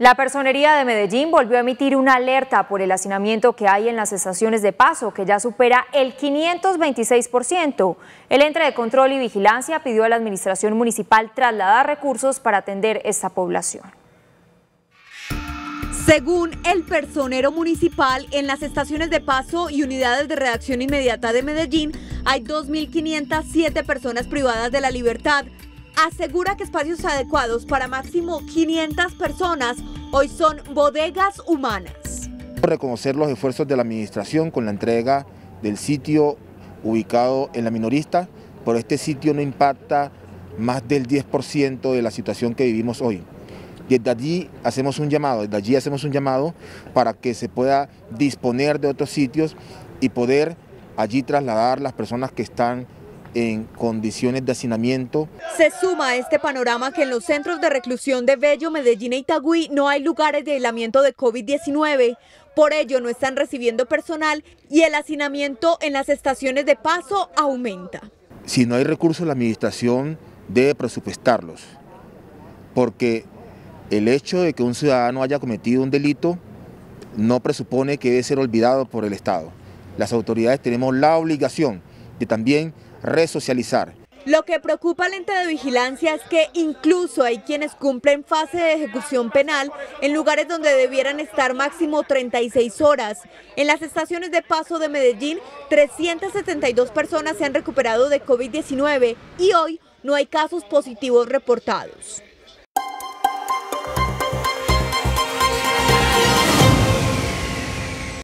La Personería de Medellín volvió a emitir una alerta por el hacinamiento que hay en las estaciones de paso, que ya supera el 526%. El ente de control y vigilancia pidió a la administración municipal trasladar recursos para atender esta población. Según el personero municipal, en las estaciones de paso y unidades de reacción inmediata de Medellín hay 2.507 personas privadas de la libertad. Asegura que espacios adecuados para máximo 500 personas hoy son bodegas humanas. Reconocer los esfuerzos de la administración con la entrega del sitio ubicado en La Minorista, pero este sitio no impacta más del 10% de la situación que vivimos hoy. Desde allí hacemos un llamado para que se pueda disponer de otros sitios y poder allí trasladar las personas que están en condiciones de hacinamiento. Se suma a este panorama que en los centros de reclusión de Bello, Medellín e Itagüí no hay lugares de aislamiento de COVID-19. Por ello no están recibiendo personal y el hacinamiento en las estaciones de paso aumenta. Si no hay recursos, la administración debe presupuestarlos, porque el hecho de que un ciudadano haya cometido un delito no presupone que debe ser olvidado por el Estado. Las autoridades tenemos la obligación de también resocializar. Lo que preocupa al ente de vigilancia es que incluso hay quienes cumplen fase de ejecución penal en lugares donde debieran estar máximo 36 horas. En las estaciones de paso de Medellín, 372 personas se han recuperado de COVID-19 y hoy no hay casos positivos reportados.